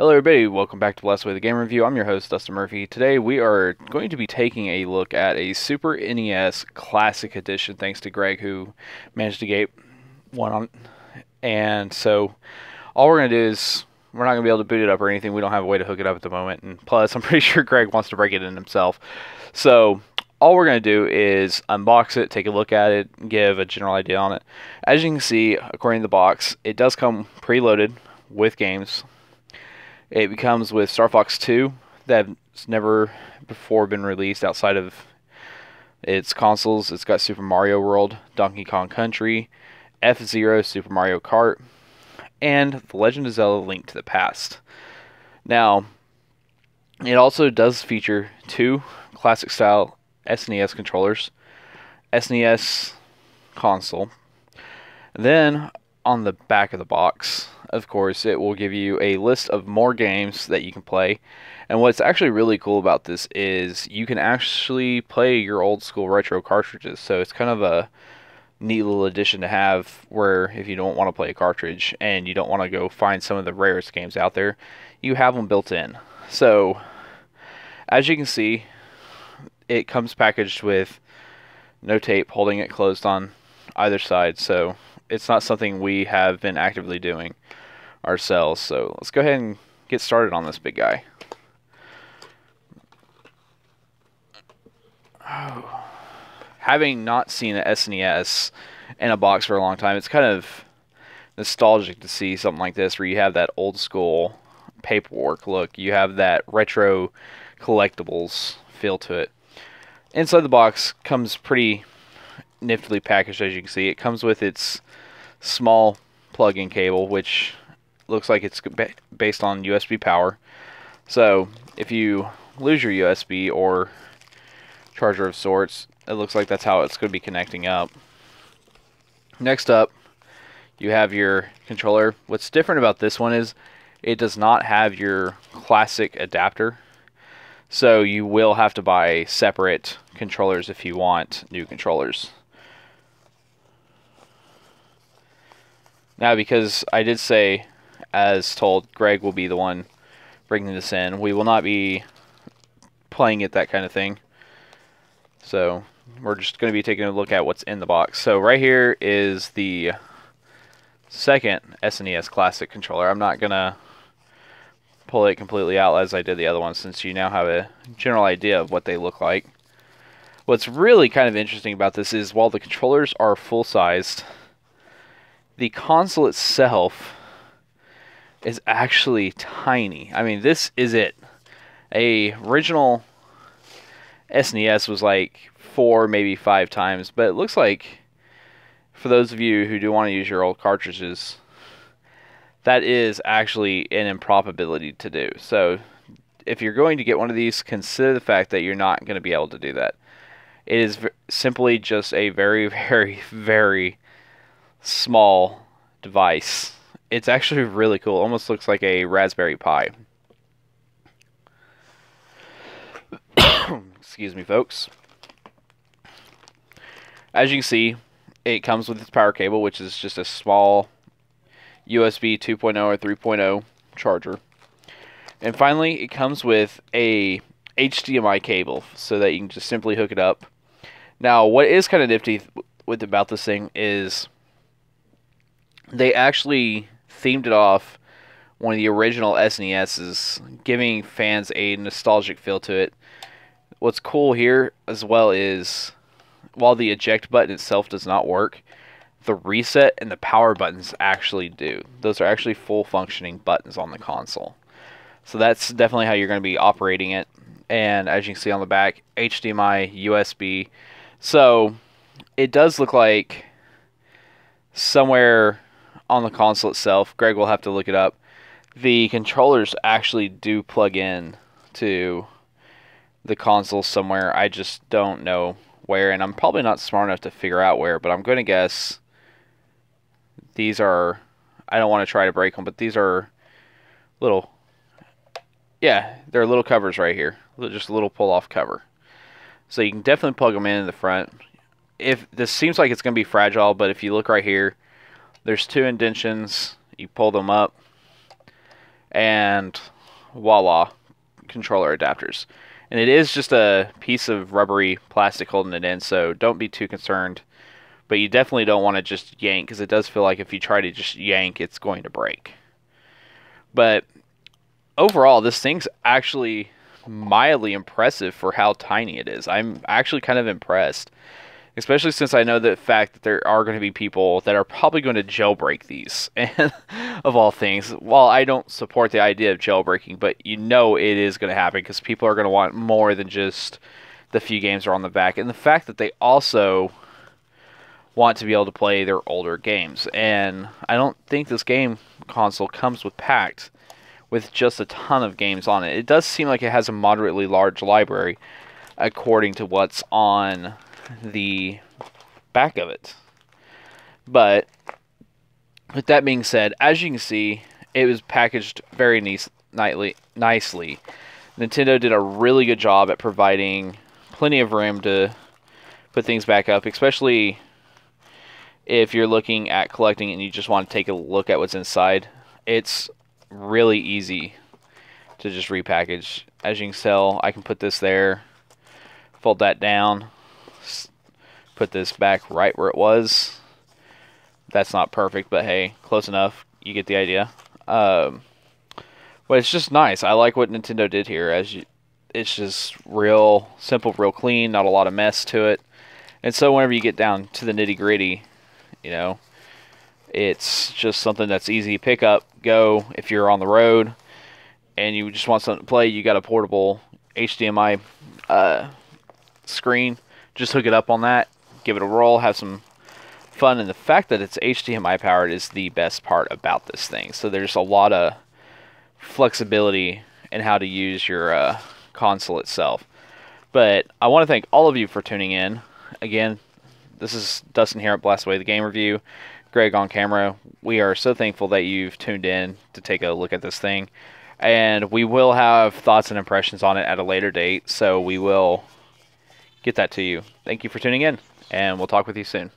Hello everybody, welcome back to Blast Away the Game Review. I'm your host, Dustin Murphy. Today we are going to be taking a look at a Super NES Classic Edition, thanks to Greg, who managed to get one on. And so, all we're going to do is, we're not going to be able to boot it up or anything. We don't have a way to hook it up at the moment. And plus, I'm pretty sure Greg wants to break it in himself. So, all we're going to do is unbox it, take a look at it, give a general idea on it. As you can see, according to the box, it does come preloaded with games. It comes with Star Fox 2 that's never before been released outside of its consoles. It's got Super Mario World, Donkey Kong Country, F-Zero, Super Mario Kart, and The Legend of Zelda Link to the Past. Now, it also does feature two classic-style SNES controllers, SNES console, and then on the back of the box, of course, it will give you a list of more games that you can play. And what's actually really cool about this is you can actually play your old school retro cartridges. So it's kind of a neat little addition to have, where if you don't want to play a cartridge and you don't want to go find some of the rarest games out there, you have them built in. So as you can see, it comes packaged with no tape holding it closed on either side. So it's not something we have been actively doing ourselves. So let's go ahead and get started on this big guy. Oh. Having not seen an SNES in a box for a long time, it's kind of nostalgic to see something like this, where you have that old school paperwork look. You have that retro collectibles feel to it. Inside the box comes pretty niftily packaged, as you can see. It comes with its small plug-in cable, which looks like it's based on USB power. So if you lose your USB or charger of sorts, it looks like that's how it's going to be connecting up. Next up, you have your controller. What's different about this one is it does not have your classic adapter, so you will have to buy separate controllers if you want new controllers. Now, because I did say, as told, Greg will be the one bringing this in. We will not be playing it, that kind of thing. So, we're just going to be taking a look at what's in the box. So, right here is the second SNES Classic controller. I'm not going to pull it completely out as I did the other one, since you now have a general idea of what they look like. What's really kind of interesting about this is, while the controllers are full-sized, the console itself is actually tiny. I mean, this is it. A original SNES was like 4, maybe 5 times, but it looks like, for those of you who do want to use your old cartridges, that is actually an improbability to do. So if you're going to get one of these, consider the fact that you're not going to be able to do that. It is simply just a very, very, very small device. It's actually really cool. Almost looks like a Raspberry Pi. Excuse me, folks. As you can see, it comes with its power cable, which is just a small USB 2.0 or 3.0 charger. And finally, it comes with a HDMI cable, so that you can just simply hook it up. Now, what is kind of nifty about this thing is, they actually themed it off one of the original SNESs, giving fans a nostalgic feel to it. What's cool here as well is, while the eject button itself does not work, the reset and the power buttons actually do. Those are actually full functioning buttons on the console. So that's definitely how you're going to be operating it. And as you can see on the back, HDMI, USB. So it does look like somewhere on the console itself, Greg will have to look it up, the controllers actually do plug in to the console somewhere. I just don't know where, and I'm probably not smart enough to figure out where, but I'm going to guess these are, I don't want to try to break them, but these are little, yeah, they're little covers right here, just a little pull-off cover. So you can definitely plug them in the front. If this seems like it's going to be fragile, but if you look right here, there's two indentions. You pull them up, and voila, controller adapters. And it is just a piece of rubbery plastic holding it in, so don't be too concerned. But you definitely don't want to just yank, because it does feel like if you try to just yank, it's going to break. But overall, this thing's actually mildly impressive for how tiny it is. I'm actually kind of impressed, especially since I know the fact that there are going to be people that are probably going to jailbreak these, and of all things. While I don't support the idea of jailbreaking, but you know it is going to happen, because people are going to want more than just the few games that are on the back. And the fact that they also want to be able to play their older games. And I don't think this game console comes with packed with just a ton of games on it. It does seem like it has a moderately large library according to what's on the back of it. But with that being said, as you can see, it was packaged very nicely. Nintendo did a really good job at providing plenty of room to put things back up, especially if you're looking at collecting and you just want to take a look at what's inside. It's really easy to just repackage. As you can tell, I can put this there, fold that down, put this back right where it was. That's not perfect, but hey, close enough. You get the idea. But it's just nice. I like what Nintendo did here. It's just real simple, real clean, not a lot of mess to it. And so whenever you get down to the nitty-gritty, you know, it's just something that's easy to pick up, go. If you're on the road and you just want something to play, you got a portable HDMI screen, just hook it up on that, give it a roll, have some fun. And the fact that it's HDMI powered is the best part about this thing. So there's a lot of flexibility in how to use your console itself. But I want to thank all of you for tuning in. Again, this is Dustin here at Blast Away the Game Review. Greg on camera. We are so thankful that you've tuned in to take a look at this thing. And we will have thoughts and impressions on it at a later date, so we will get that to you. Thank you for tuning in, and we'll talk with you soon.